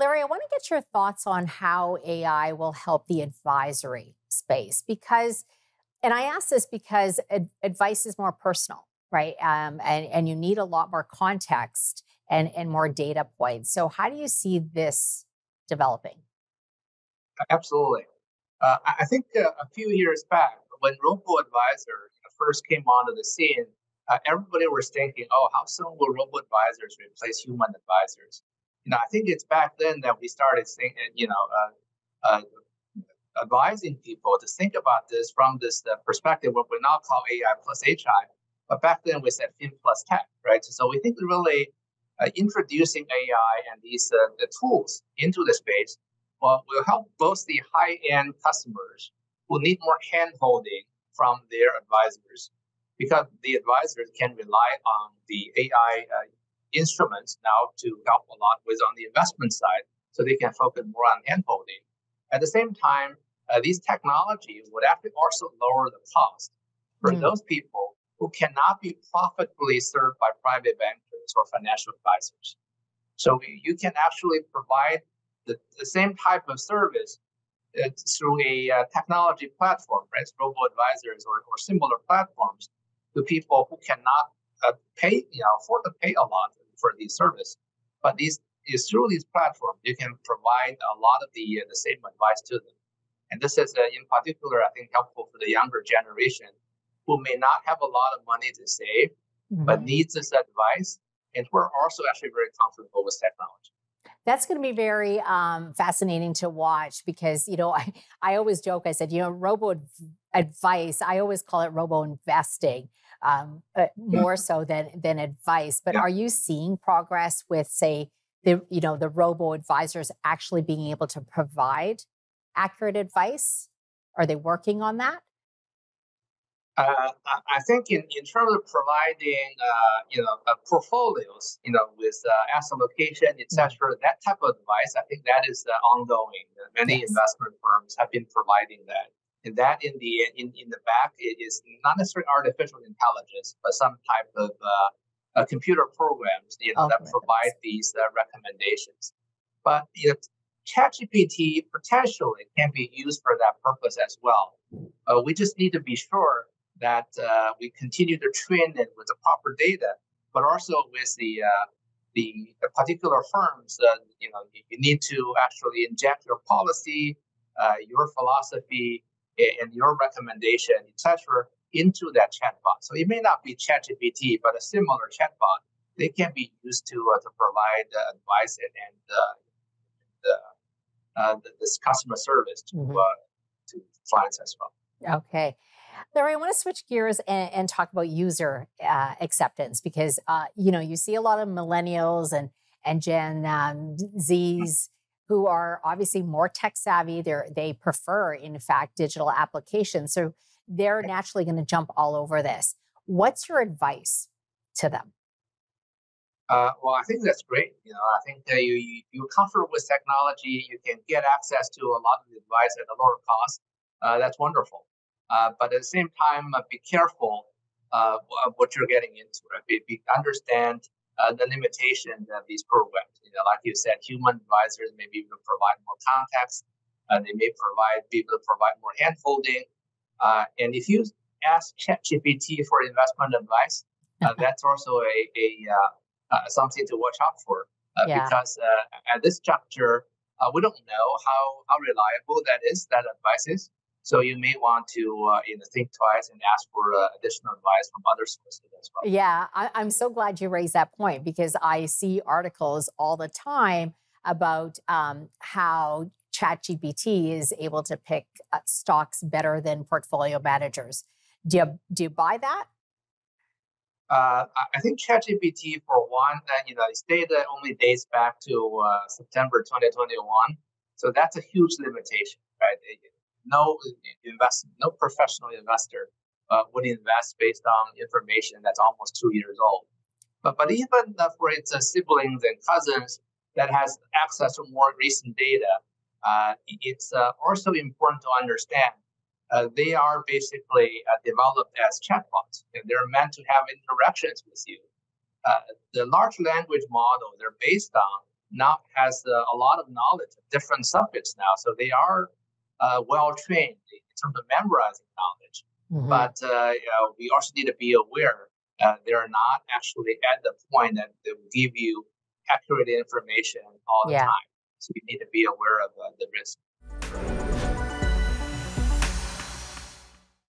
Larry, I want to get your thoughts on how AI will help the advisory space, because, and I ask this because advice is more personal, right? And you need a lot more context and more data points. So how do you see this developing? Absolutely. I think a few years back, when robo-advisor first came onto the scene, everybody was thinking, oh, how soon will robo-advisors replace human advisors? I think it's back then that we started thinking, advising people to think about this from this perspective, what we now call AI plus HI, but back then we said FIM plus tech, right? So we think really introducing AI and these the tools into the space will help both the high-end customers who need more hand-holding from their advisors, because the advisors can rely on the AI instruments now to help a lot with on the investment side, so they can focus more on handholding. At the same time, these technologies would actually also lower the cost for those people who cannot be profitably served by private bankers or financial advisors. So you can actually provide the same type of service through a technology platform, right? Robo-advisors or similar platforms to people who cannot pay, afford to pay a lot for these services. But through these platforms, you can provide a lot of the same advice to them. And this is, in particular, I think, helpful for the younger generation who may not have a lot of money to save, but needs this advice. And we're also actually very comfortable with technology. That's going to be very fascinating to watch, because, I always joke, I said, robo-advice, I always call it robo-investing, more so than advice. But are you seeing progress with, say, the robo-advisors actually being able to provide accurate advice? Are they working on that? I think in terms of providing, portfolios, with asset allocation, et cetera, that type of advice, I think that is ongoing. Many investment firms have been providing that. And that in the back, it is not necessarily artificial intelligence, but some type of computer programs, that provide these recommendations. But ChatGPT potentially can be used for that purpose as well. We just need to be sure that we continue to train it with the proper data, but also with the particular firms. You need to actually inject your policy, your philosophy, and your recommendation, etc., into that chatbot. So it may not be ChatGPT, but a similar chatbot. They can be used to provide advice and this customer service to clients as well. Okay. Larry, I want to switch gears and talk about user acceptance, because, you see a lot of millennials and Gen Zs who are obviously more tech savvy. They prefer, in fact, digital applications. So they're naturally going to jump all over this. What's your advice to them? Well, I think that's great. I think that you're comfortable with technology. You can get access to a lot of advice at a lower cost. That's wonderful. But at the same time, be careful of what you're getting into. Right? Understand the limitations of these programs. Like you said, human advisors may be able to provide more context. They may be able to provide more handholding. And if you ask ChatGPT for investment advice, that's also something to watch out for, because at this juncture, we don't know how reliable that advice is. So you may want to think twice and ask for additional advice from other sources as well. Yeah, I'm so glad you raised that point, because I see articles all the time about how ChatGPT is able to pick stocks better than portfolio managers. Do you buy that? I think ChatGPT, for one, its data only dates back to September 2021, so that's a huge limitation, right? No professional investor would invest based on information that's almost 2 years old. But even for its siblings and cousins that has access to more recent data, it's also important to understand. They are basically developed as chatbots, and they're meant to have interactions with you. The large language model they're based on has a lot of knowledge of different subjects now. So they are well-trained in terms of memorizing knowledge. Mm-hmm. But we also need to be aware they're not actually at the point that they will give you accurate information all the time. So you need to be aware of the risk.